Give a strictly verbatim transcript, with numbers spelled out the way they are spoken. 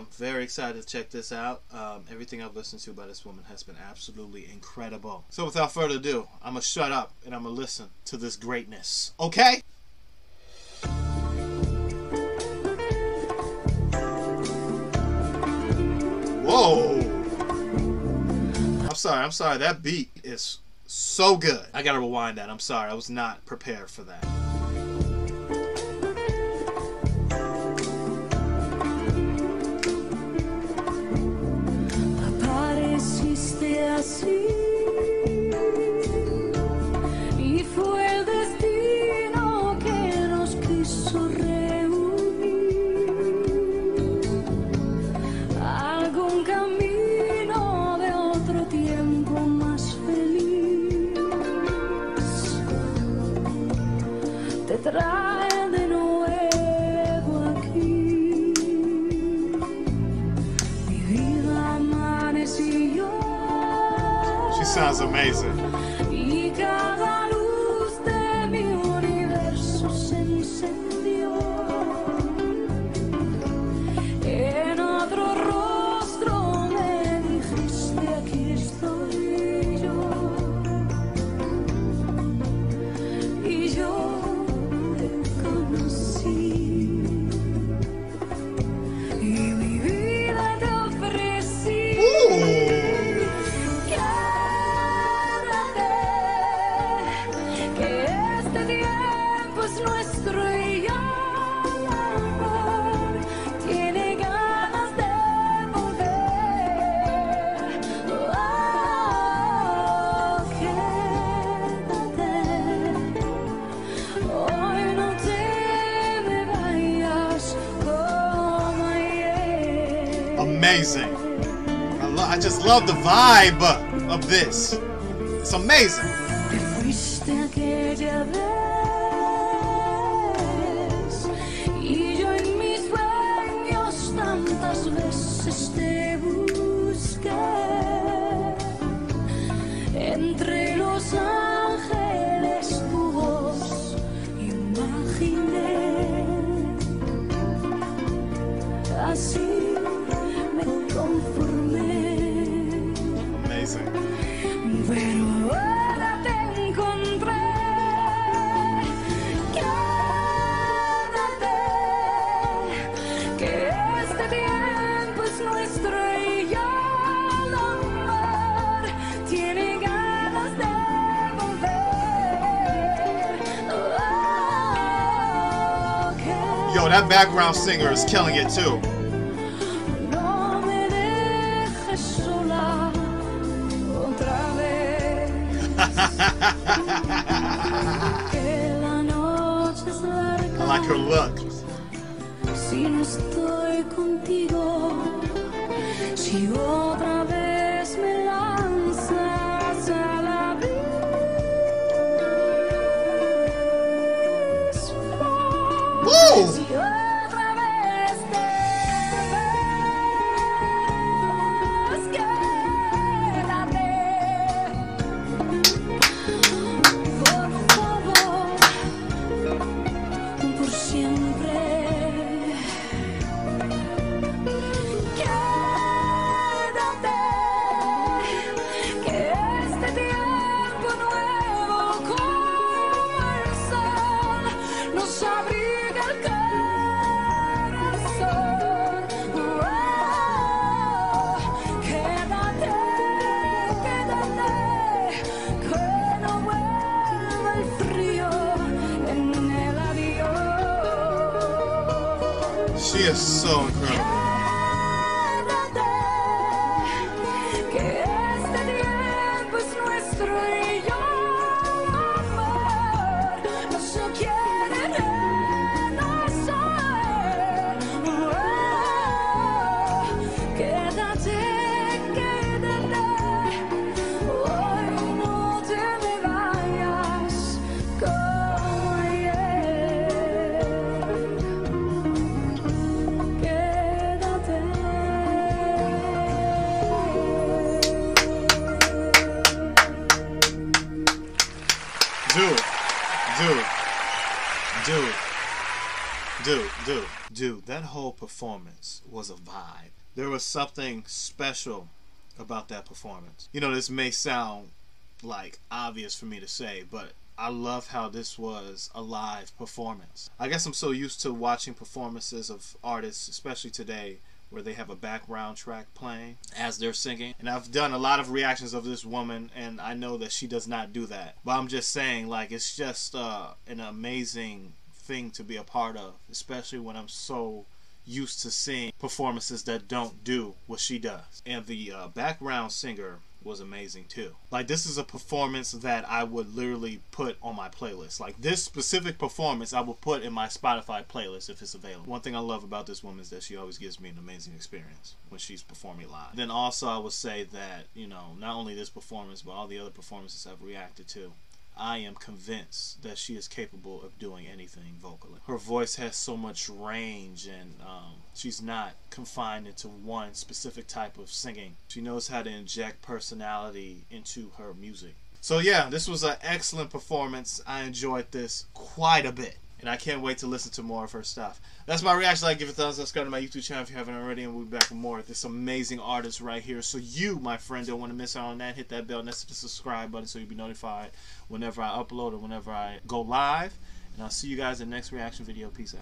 am very excited to check this out. Um, everything I've listened to by this woman has been absolutely incredible. So without further ado, I'm going to shut up and I'm going to listen to this greatness. Okay? Whoa! I'm sorry, I'm sorry. That beat is so good. I gotta rewind that. I'm sorry. I was not prepared for that. Apareciste así y fue el destino que nos quiso reunir. Algún camino. Trae de nuevo aquí. Mi vida amaneció. She sounds amazing. Y cada luz de mi universo se encendió. En otro rostro me dijiste aquí estoy yo. Y yo. Amazing. I, lo I just love the vibe of this. It's amazing. Yo, that background singer is killing it too. I like her look. Si no estoy contigo, si otra vez me lanzas a la vida. Woo! She is so incredible. Dude, dude, dude, dude, Dude, that whole performance was a vibe. There was something special about that performance. You know, this may sound like obvious for me to say, but I love how this was a live performance. I guess I'm so used to watching performances of artists, especially today, where they have a background track playing as they're singing. And I've done a lot of reactions of this woman, and I know that she does not do that. But I'm just saying, like, it's just uh, an amazing thing to be a part of, especially when I'm so used to seeing performances that don't do what she does. And the uh, background singer was amazing too. Like, this is a performance that I would literally put on my playlist. Like, this specific performance I would put in my Spotify playlist if it's available. One thing I love about this woman is that she always gives me an amazing experience when she's performing live. Then also I would say that, you know, not only this performance but all the other performances I've reacted to, I am convinced that she is capable of doing anything vocally. Her voice has so much range, and um, she's not confined into one specific type of singing. She knows how to inject personality into her music. So yeah, this was an excellent performance. I enjoyed this quite a bit, and I can't wait to listen to more of her stuff. That's my reaction. Like, give it a thumbs up, subscribe to my YouTube channel if you haven't already, and we'll be back with more of this amazing artist right here. So you, my friend, don't want to miss out on that. Hit that bell next to the subscribe button so you'll be notified whenever I upload or whenever I go live. And I'll see you guys in the next reaction video. Peace out.